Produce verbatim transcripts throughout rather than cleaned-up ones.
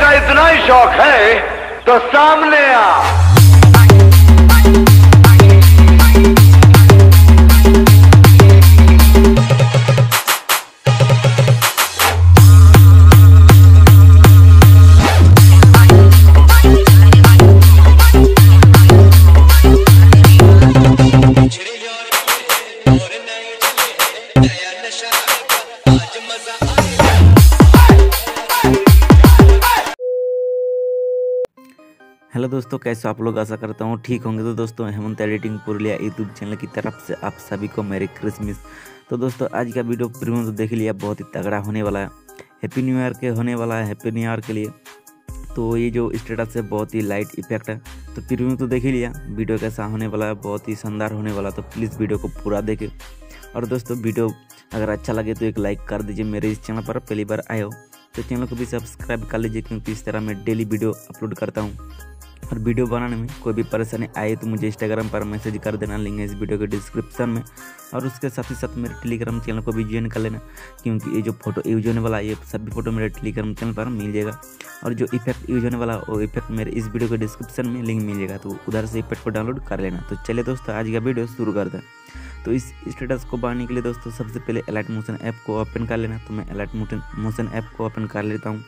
का इतना ही शौक है तो सामने आ। हेलो दोस्तों, कैसे आप लोग? आशा करता हूँ ठीक होंगे। तो दोस्तों, Hemant editing Purulia YouTube channel की तरफ से आप सभी को मेरे क्रिसमस। तो दोस्तों, आज का वीडियो प्रीमियम तो देख लिया, बहुत ही तगड़ा होने वाला है। हैप्पी न्यू ईयर के होने वाला है, हैप्पी न्यू ईयर के लिए। तो ये जो स्टेटस है बहुत ही लाइट इफेक्ट है। तो प्रीमियम तो देख ही लिया, वीडियो कैसा होने वाला है, बहुत ही शानदार होने वाला। तो प्लीज़ वीडियो को पूरा देखें। और दोस्तों, वीडियो अगर अच्छा लगे तो एक लाइक कर दीजिए। मेरे इस चैनल पर पहली बार आए हो तो चैनल को भी सब्सक्राइब कर लीजिए, क्योंकि इस तरह मैं डेली वीडियो अपलोड करता हूँ। और वीडियो बनाने में कोई भी परेशानी आए तो मुझे इंस्टाग्राम पर मैसेज कर देना, लिंक है इस वीडियो के डिस्क्रिप्शन में। और उसके साथ ही साथ मेरे टेलीग्राम चैनल को भी ज्वाइन कर लेना, क्योंकि ये जो फोटो यूज होने वाला है ये सभी फोटो मेरे टेलीग्राम चैनल पर मिल जाएगा। और जो इफेक्ट यूज होने वाला है वो इफेक्ट मेरे इस वीडियो के डिस्क्रिप्शन में लिंक मिल जाएगा, तो उधर से इफेक्ट को डाउनलोड कर लेना। तो चलिए दोस्तों, आज का वीडियो शुरू कर दें। तो इस स्टेटस को बनाने के लिए दोस्तों सबसे पहले एलाइट मोशन ऐप को ओपन कर लेना। तो मैं एलाइट मोशन ऐप को ओपन कर लेता हूँ।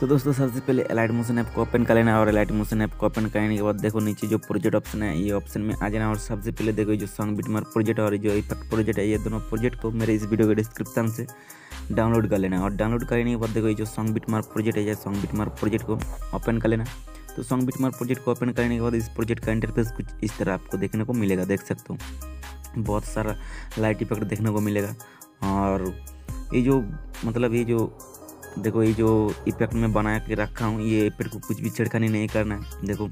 तो दोस्तों, सबसे पहले एलाइट मोशन ऐप को ओपन कर लेना। और एलाइट मोशन ऐप को ओपन करने के बाद देखो नीचे जो प्रोजेक्ट ऑप्शन है ये ऑप्शन में आ जाना। और सबसे पहले देखो जो सॉन्ग बिटमार्क प्रोजेक्ट और जो इफेक्ट प्रोजेक्ट है ये दोनों प्रोजेक्ट को मेरे इस वीडियो के डिस्क्रिप्शन से डाउनलोड कर लेना। और डाउनलोड करने के बाद देखो ये जो सॉन्ग बिटमार्क प्रोजेक्ट है ये सॉन्ग बिटमार्क प्रोजेक्ट को ओपन कर लेना। तो सॉन्ग बिटमार्क प्रोजेक्ट को ओपन करने के बाद इस प्रोजेक्ट का इंटरफेस कुछ इस तरह आपको देखने को मिलेगा। देख सकते हो बहुत सारा लाइट इफेक्ट देखने को मिलेगा। और ये जो मतलब ये जो देखो ये जो इफेक्ट में बना के रखा हूँ ये इफेक्ट को कुछ भी छेड़खानी नहीं करना है। देखो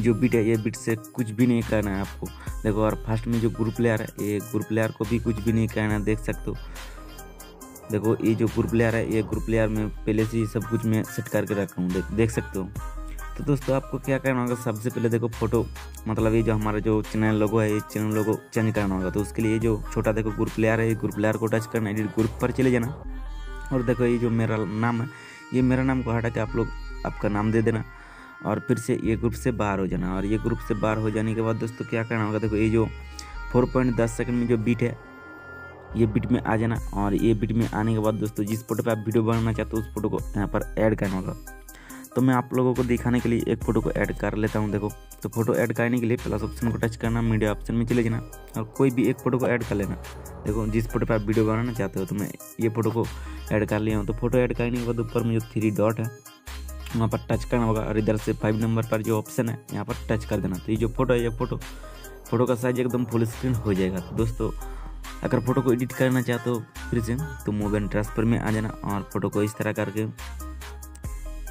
जो बीट है ये बीट से कुछ भी नहीं करना है आपको। देखो, और फर्स्ट में जो ग्रुप लेयर है ये ग्रुप लेयर को भी कुछ भी नहीं करना है। देख सकते हो, देखो ये जो ग्रुप लेयर है ये ग्रुप लेयर में पहले से ही सब कुछ मैं सेट करके रखा हूँ, देख देख सकते हो। तो दोस्तों, आपको क्या करना होगा, सबसे पहले देखो फोटो मतलब ये जो हमारा जो चैनल लोगो है ये चैनल लोगो चेंज करना होगा। तो उसके लिए जो छोटा देखो ग्रुप लेयर है ये ग्रुप लेयर को टच करना, एडिट ग्रुप पर चले जाना। और देखो ये जो मेरा नाम है ये मेरा नाम को हटा के आप लोग आपका नाम दे देना। और फिर से ये ग्रुप से बाहर हो जाना। और ये ग्रुप से बाहर हो जाने के बाद दोस्तों क्या करना होगा, देखो ये जो चार पॉइंट दस सेकंड में जो बीट है ये बीट में आ जाना। और ये बीट में आने के बाद दोस्तों जिस फोटो पे आप वीडियो बनाना चाहते हो उस फोटो को यहाँ पर ऐड करना होगा। तो मैं आप लोगों को दिखाने के लिए एक फ़ोटो को ऐड कर लेता हूँ। देखो, तो फोटो ऐड करने के लिए प्लस ऑप्शन को टच करना, मीडिया ऑप्शन में चले जाना और कोई भी एक फ़ोटो को ऐड कर लेना। देखो जिस फोटो पर आप वीडियो बनाना चाहते हो, तो मैं ये फोटो को ऐड कर लिया हूँ। तो फोटो ऐड करने के बाद ऊपर में जो थ्री डॉट है वहाँ पर टच करना होगा। और इधर से फाइव नंबर पर जो ऑप्शन है यहाँ पर टच कर देना। तो ये जो फोटो है ये फोटो फोटो का साइज एकदम फुल स्क्रीन हो जाएगा। तो दोस्तों, अगर फोटो को एडिट करना चाहते हो फिर से तो मूव एंड ट्रांसफर में आ जाना। और फोटो को इस तरह करके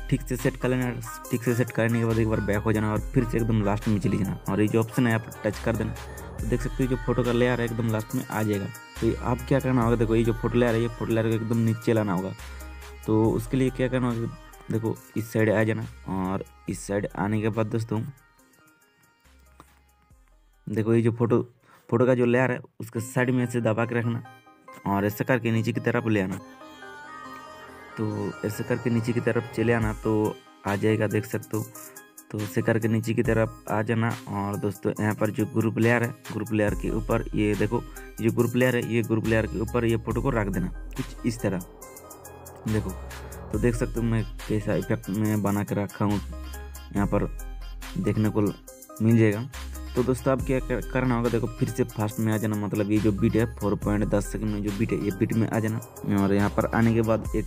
ठीक से सेट कर लेना। ठीक से सेट करने के बाद एक बार बैक हो जाना और फिर से एकदम लास्ट में चली जाना। और ये जो ऑप्शन है यहाँ पर टच कर देना। तो देख सकते हो जो फोटो का लेयर है एकदम लास्ट में आ जाएगा। तो आप क्या करना होगा, देखो ये जो फोटो लेयर है ये फोटो लेयर को एकदम नीचे लाना होगा। तो उसके लिए क्या करना होगा, देखो इस साइड आ जाना। और इस साइड आने के बाद दोस्तों देखो ये जो फोटो फोटो का जो लेयर है उसके साइड में ऐसे दबा के रखना और ऐसे करके नीचे की तरफ ले आना। तो ऐसे करके नीचे की तरफ चले आना तो आ जाएगा, देख सकते हो। तो ऐसे करके नीचे की तरफ आ जाना। और दोस्तों यहाँ पर जो ग्रुप लेयर है ग्रुप लेयर के ऊपर ये देखो जो ग्रुप लेयर है ये ग्रुप लेयर के ऊपर ये फोटो को रख देना कुछ इस तरह। देखो, तो देख सकते हो मैं कैसा इफेक्ट मैं बना के रखा हूँ, यहाँ पर देखने को मिल जाएगा। तो दोस्तों आप क्या करना होगा, देखो फिर से फास्ट में आ जाना। मतलब ये जो बीट है फोर पॉइंट दस सेकेंड में जो बीट है ये बीट में आ जाना। और यहाँ पर आने के बाद एक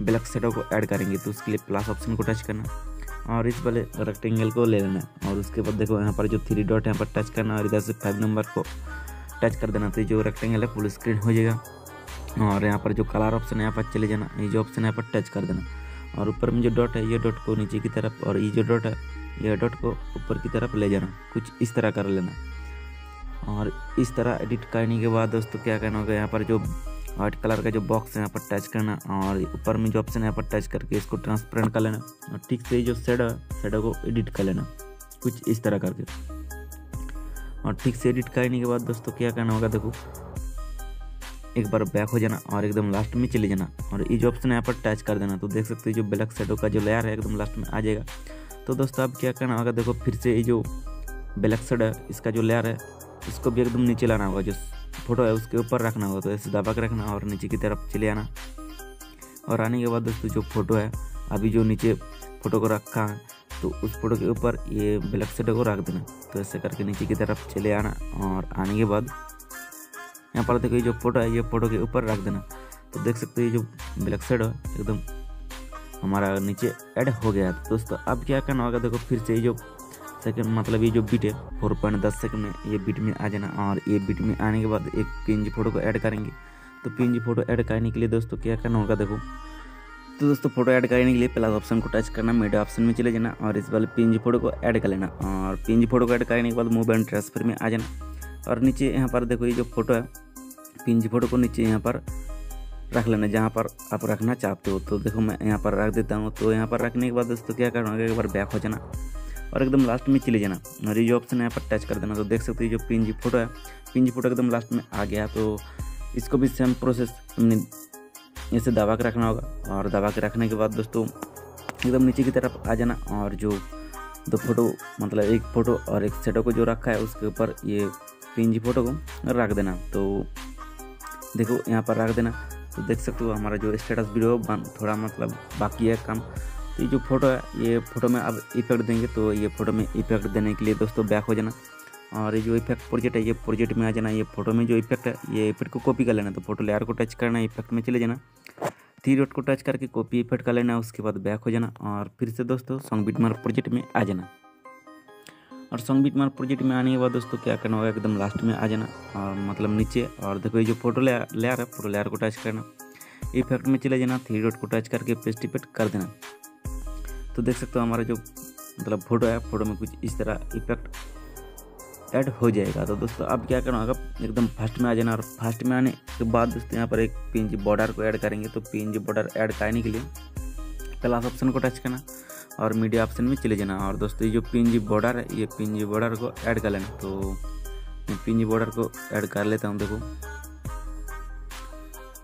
ब्लैक शेडो को ऐड करेंगे। तो उसके लिए प्लस ऑप्शन को टच करना और इस वाले रेक्टेंगल को ले लेना। और उसके बाद देखो यहाँ पर जो थ्री डॉट है यहाँ पर टच करना और इधर से फाइव नंबर को टच कर देना। तो जो रेक्टेंगल है फुल स्क्रीन हो जाएगा। और यहाँ पर जो कलर ऑप्शन है यहाँ पर चले जाना, ये जो ऑप्शन है यहाँ पर टच कर देना। और ऊपर में जो डॉट है ये डॉट को नीचे की तरफ और ये जो डॉट है ये डॉट को ऊपर की तरफ ले जाना, कुछ इस तरह कर लेना। और इस तरह एडिट करने के बाद दोस्तों क्या करना होगा, यहाँ पर जो व्हाइट कलर का जो बॉक्स है यहाँ पर टच करना और ऊपर में जो ऑप्शन है यहाँ पर टच करके इसको ट्रांसपेरेंट कर लेना। और ठीक से जो शेडो शेडो को एडिट कर लेना कुछ इस तरह करके। और ठीक से एडिट करने के बाद दोस्तों क्या करना होगा, देखो एक बार बैक हो जाना और एकदम लास्ट में चले जाना और ये जो ऑप्शन है यहाँ पर टच कर देना। तो देख सकते हो जो ब्लैक शैडो का जो लेयर है एकदम लास्ट में आ जाएगा। तो दोस्तों अब क्या करना होगा, देखो फिर से ये जो ब्लैक शैडो है इसका जो लेयर है इसको भी एकदम नीचे लाना होगा, जो फोटो है उसके ऊपर रखना होगा। तो ऐसे दबा के रखना और नीचे की तरफ चले आना। और आने के बाद दोस्तों जो फोटो है अभी जो नीचे फोटो को रखा है तो उस फोटो के ऊपर ये ब्लैक शैडो को रख देना। तो ऐसे करके नीचे की तरफ चले आना और आने के बाद यहाँ पर देखो ये जो फोटो है ये फोटो के ऊपर रख देना। तो देख सकते हो ये जो ब्लैक शैडो है एकदम हमारा नीचे ऐड हो गया। दोस्तों अब क्या करना होगा, देखो फिर से ये जो सेकंड मतलब ये जो बीट है फोर पॉइंट दस सेकेंड में ये बीट में आ जाना। और ये बीट में आने के बाद एक पीएनजी फोटो को ऐड करेंगे। तो पीएनजी फोटो ऐड करने के लिए दोस्तों क्या करना होगा, देखो तो दोस्तों फोटो ऐड करने के लिए प्लस ऑप्शन को टच करना, मीडिया ऑप्शन में चले जाना और इस वाले पीएनजी फोटो को ऐड कर लेना। और पीएनजी फोटो को ऐड करने के बाद मूव एंड ट्रांसफर में आ जाना। और नीचे यहाँ पर देखो ये जो फोटो है पीएनजी फोटो को नीचे यहाँ पर रख लेना जहाँ पर आप रखना चाहते हो। तो देखो मैं यहाँ पर रख देता हूँ। तो यहाँ पर रखने के बाद दोस्तों क्या करना होगा, एक बार बैक हो जाना और एकदम लास्ट में चले जाना और ये जो ऑप्शन है यहाँ पर टच कर देना। तो देख सकते हो जो पीएनजी फोटो है पीएनजी फोटो एकदम लास्ट में आ गया। तो इसको भी सेम प्रोसेस हमने इसे दबा के रखना होगा। और दबा के रखने के बाद दोस्तों एकदम नीचे की तरफ आ जाना और जो दो फोटो मतलब एक फ़ोटो और एक शैडो को जो रखा है उसके ऊपर ये पीएनजी फोटो को रख देना। तो देखो यहाँ पर रख देना। तो देख सकते हो हमारा जो स्टेटस वीडियो थोड़ा मतलब बाकी है काम। तो ये जो फोटो है ये फोटो में अब इफेक्ट देंगे। तो ये फोटो में इफेक्ट देने के लिए दोस्तों बैक हो जाना और ये जो इफेक्ट प्रोजेक्ट है ये प्रोजेक्ट में आ जाना। ये फोटो में जो इफेक्ट है ये इफेक्ट को कॉपी कर लेना। तो फोटो लेयर को टच करना, इफेक्ट में चले जाना, थ्री डॉट को टच करके कॉपी इफेक्ट कर लेना। उसके बाद बैक हो जाना और फिर से दोस्तों सॉन्ग बीट मार्क प्रोजेक्ट में आ जाना। और सॉन्ग बीट मार्क प्रोजेक्ट में आने के बाद दोस्तों क्या करना होगा, एकदम लास्ट में आ जाना और मतलब नीचे। और देखो ये जो फोटो लेयर है फोटो लेयर को टच करना, इफेक्ट में चले जाना, थ्री डॉट को टच करके पेस्ट इफेक्ट कर देना। तो देख सकते हो हमारा जो मतलब फोटो है फोटो में कुछ इस तरह इफेक्ट ऐड हो जाएगा। तो दोस्तों अब क्या करना होगा, एकदम फर्स्ट में आ जाना। और फर्स्ट में आने के बाद दोस्तों यहाँ पर एक पीएनजी बॉर्डर को ऐड करेंगे। तो पीएनजी बॉर्डर ऐड करने के लिए प्लस ऑप्शन को टच करना और मीडिया ऑप्शन में चले जाना। और दोस्तों ये जो पीएनजी बॉर्डर है ये पीएनजी बॉर्डर को ऐड कर लेना। तो मैं पीएनजी बॉर्डर को ऐड कर लेता हूँ। देखो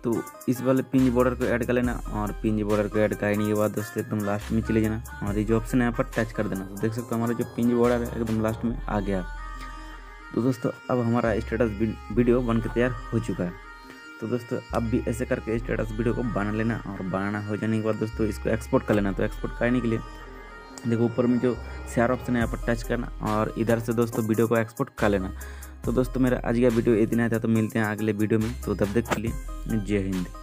तो इस वाले पीएनजी बॉर्डर को ऐड कर लेना और पीएनजी बॉर्डर को ऐड करने के बाद दोस्तों एकदम लास्ट में चले जाना और ये जो ऑप्शन है यहाँ पर टच कर देना। तो देख सकते हो हमारा जो पीएनजी बॉर्डर है एकदम लास्ट में आ गया। तो दोस्तों अब हमारा स्टेटस वीडियो बन के तैयार हो चुका है। तो दोस्तों अब भी ऐसे करके स्टेटस वीडियो को बना लेना और बनाना हो जाने के बाद दोस्तों इसको एक्सपोर्ट कर लेना। तो एक्सपोर्ट करने के लिए देखो ऊपर में जो शेयर ऑप्शन है यहाँ पर टच करना और इधर से दोस्तों वीडियो को एक्सपोर्ट कर लेना। तो दोस्तों मेरा आज का वीडियो इतना था। तो मिलते हैं अगले वीडियो में, तो तब तक के लिए जय हिंद।